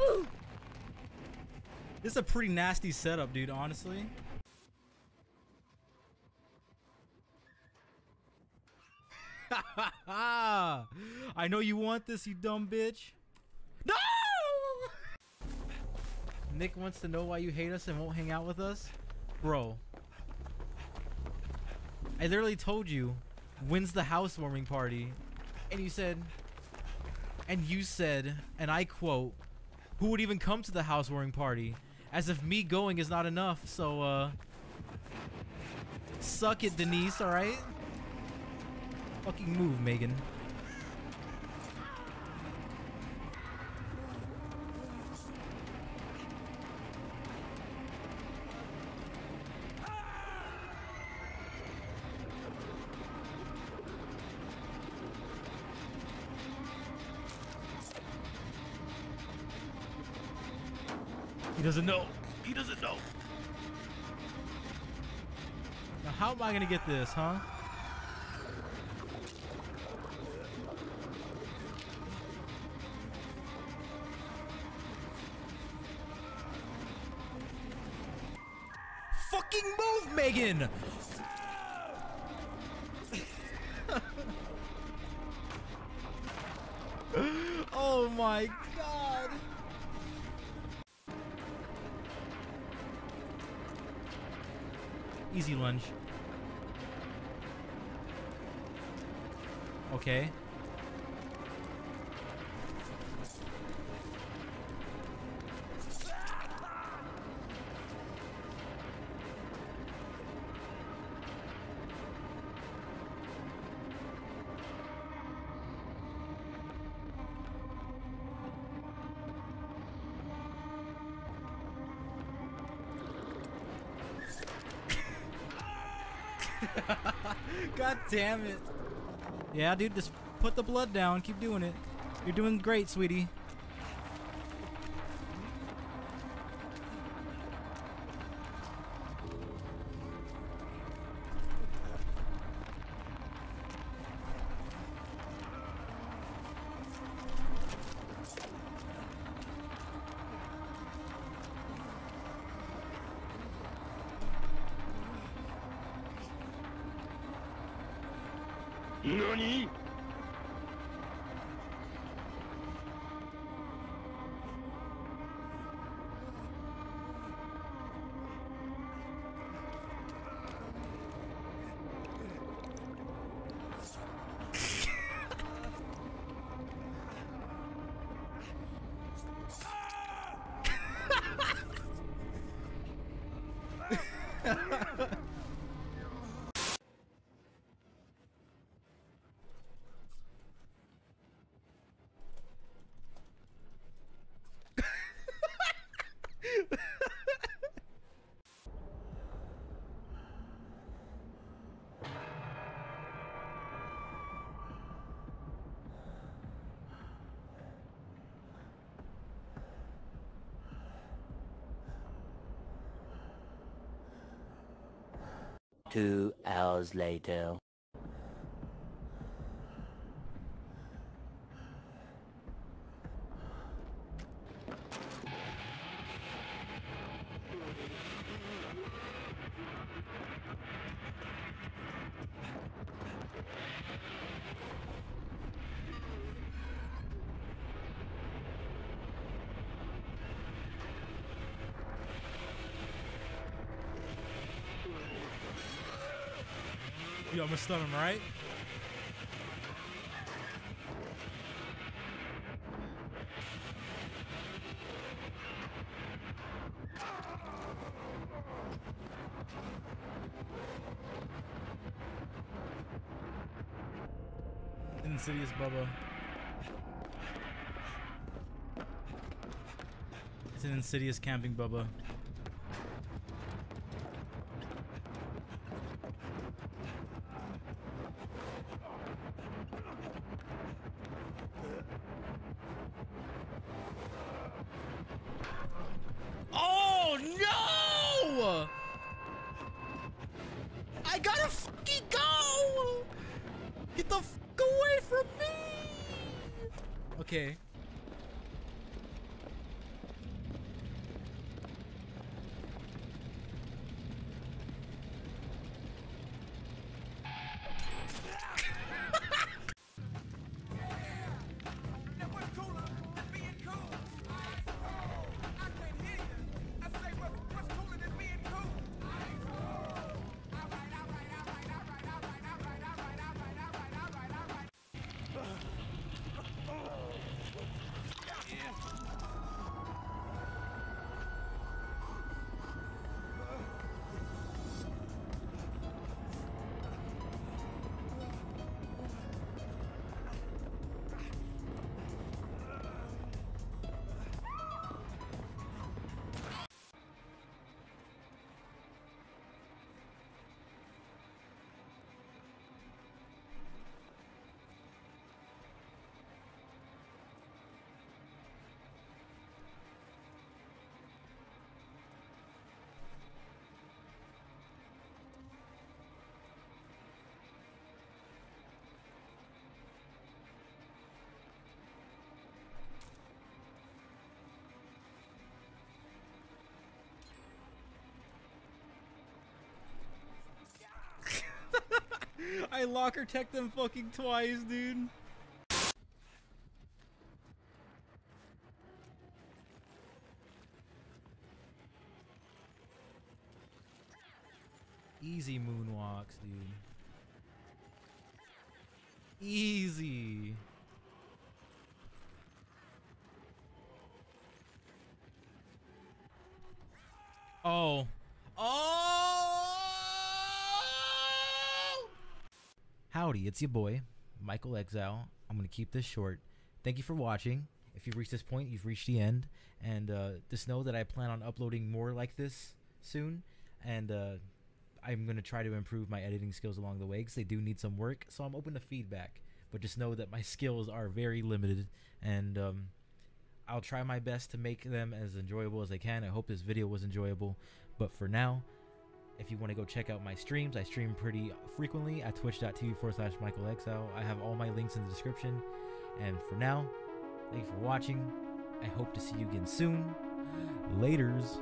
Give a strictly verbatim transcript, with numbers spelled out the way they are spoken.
Ooh. This is a pretty nasty setup, dude, honestly. I know you want this, you dumb bitch. No! Nick wants to know why you hate us and won't hang out with us. Bro. I literally told you, when's the housewarming party? And you said, and you said, and I quote, who would even come to the housewarming party? As if me going is not enough, so, uh... suck it, Denise, alright? Fucking move, Megan. He doesn't know. He doesn't know. Now, how am I gonna get this, huh? Fucking move, Megan! Oh my god! Easy lunge. Okay. God damn it. Yeah, dude, just put the blood down. Keep doing it. You're doing great, sweetie. NANI?! Two hours later. Yo, I'm gonna stun him, right? Insidious Bubba. It's an insidious camping Bubba. I gotta fucking go! Get the fuck away from me! Okay. I locker tech them fucking twice, dude. Easy moonwalks, dude. Easy. Oh. Oh! Howdy, it's your boy, Michael Exile. I'm going to keep this short. Thank you for watching. If you've reached this point, you've reached the end. And uh, just know that I plan on uploading more like this soon. And uh, I'm going to try to improve my editing skills along the way because they do need some work. So I'm open to feedback. But just know that my skills are very limited. And... Um, I'll try my best to make them as enjoyable as I can. I hope this video was enjoyable. But for now, if you want to go check out my streams, I stream pretty frequently at twitch dot t v forward slash Michael Exile. I have all my links in the description. And for now, thank you for watching. I hope to see you again soon. Laters.